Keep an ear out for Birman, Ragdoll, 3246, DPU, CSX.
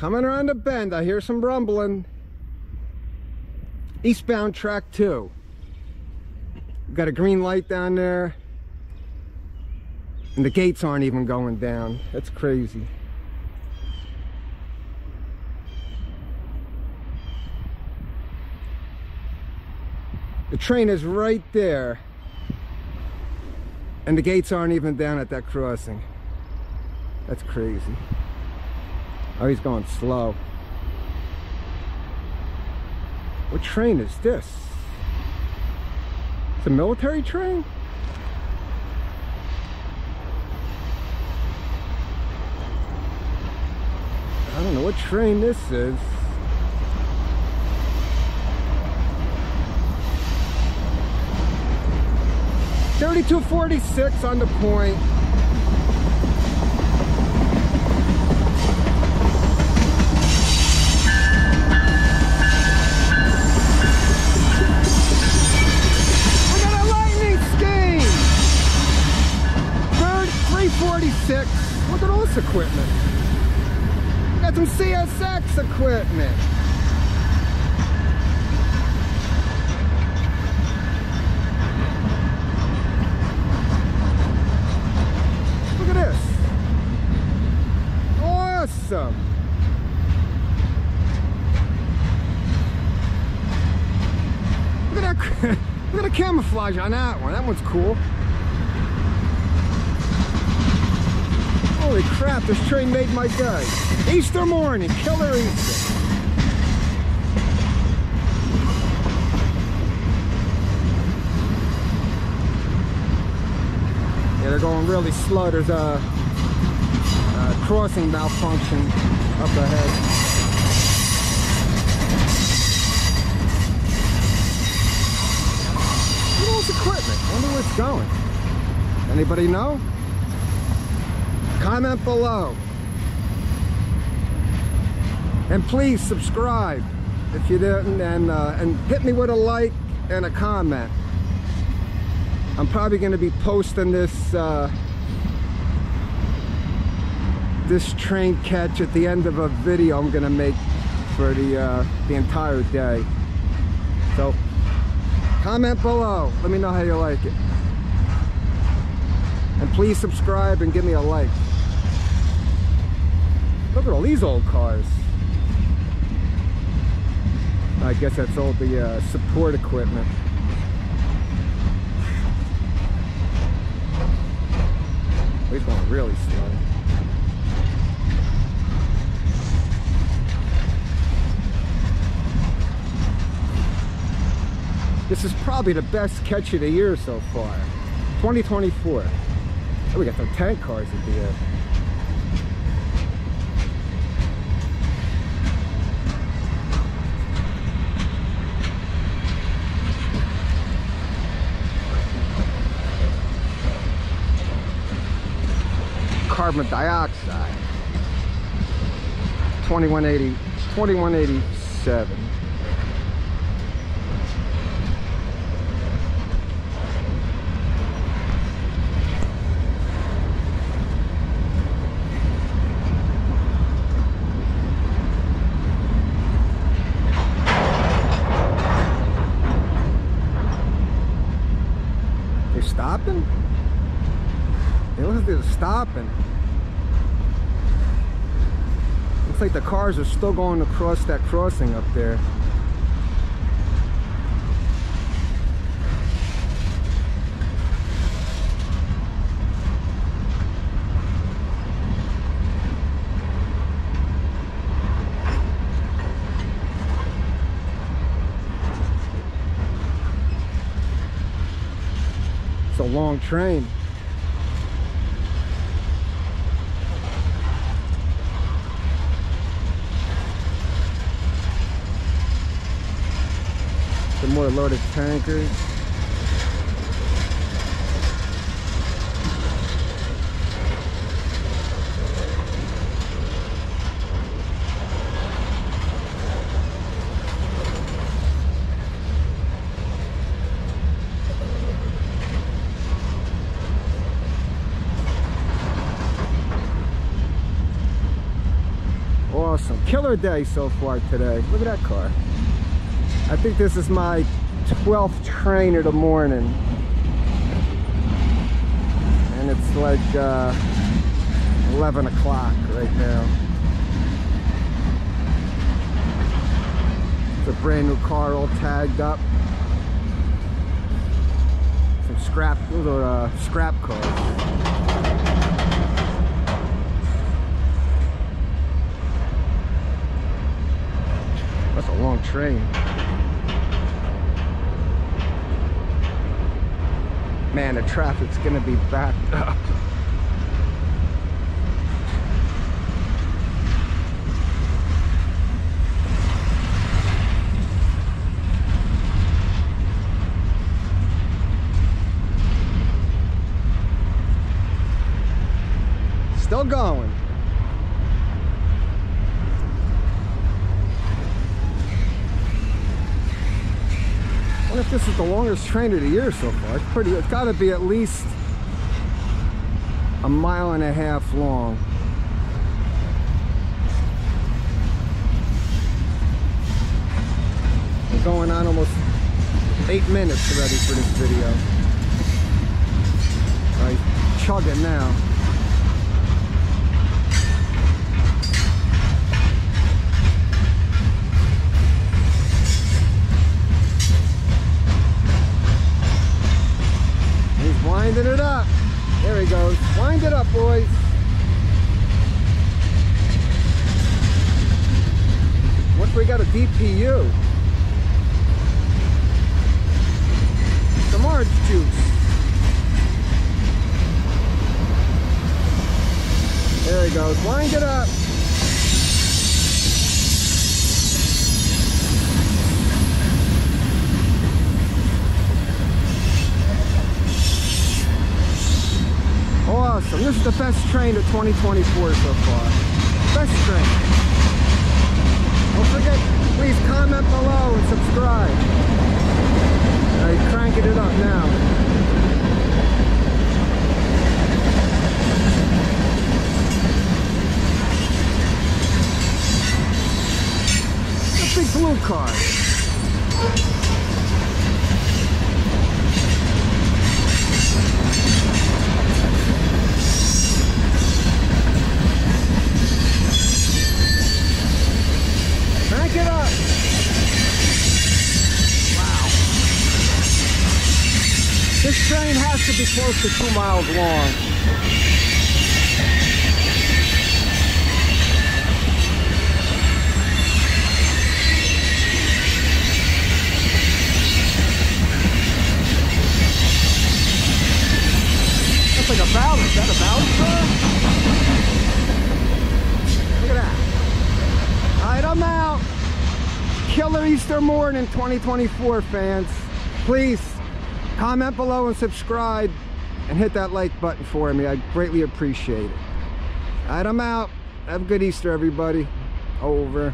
Coming around the bend, I hear some rumbling. Eastbound track 2. Got a green light down there. And the gates aren't even going down. That's crazy. The train is right there. And the gates aren't even down at that crossing. That's crazy. Oh, he's going slow. What train is this? It's a military train? I don't know what train this is. .3246 on the point. Look at all this equipment. Got some CSX equipment. Look at this. Awesome. Look at that. Look at the camouflage on that one. That one's cool. Holy crap, this train made my day. Easter morning, killer Easter. Yeah, they're going really slow. There's a crossing malfunction up ahead. Look at all this equipment. I wonder where it's going. Anybody know? Comment below, and please subscribe if you didn't, and hit me with a like and a comment. I'm probably going to be posting this this train catch at the end of a video I'm going to make for the entire day. So comment below, let me know how you like it, and please subscribe and give me a like. Look at all these old cars. I guess that's all the support equipment. He's going really slow. This is probably the best catch of the year so far. 2024. Oh, we got some tank cars at the end. Carbon dioxide. 2180, 2187. They're stopping? It looks like they're stopping. Looks like the cars are still going across that crossing up there. It's a long train. Some more loaded tankers. Awesome killer day so far today. Look at that car. I think this is my 12th train of the morning. And it's like 11 o'clock right now. It's a brand new car, all tagged up. Some scrap, little scrap cars. That's a long train. Man, the traffic's gonna be backed up. Still going. I wonder if this is the longest train of the year so far. It's pretty, it's got to be at least a mile and a half long. We're going on almost 8 minutes already for this video. All right, chugging now. Winding it up. There he goes. Wind it up, boys. What if we got a DPU? Some orange juice. There he goes. Wind it up. Awesome. This is the best train of 2024 so far. Best train. Don't forget, please comment below and subscribe. All right, cranking it up now. It's a big blue car. Get up! Wow. This train has to be close to 2 miles long. That's like a ballad. Is that a ballad? Look at that. Alright, I'm out. Killer Easter morning 2024, fans. Please comment below and subscribe and hit that like button for me. I greatly appreciate it. All right, I'm out. Have a good Easter, everybody. Over.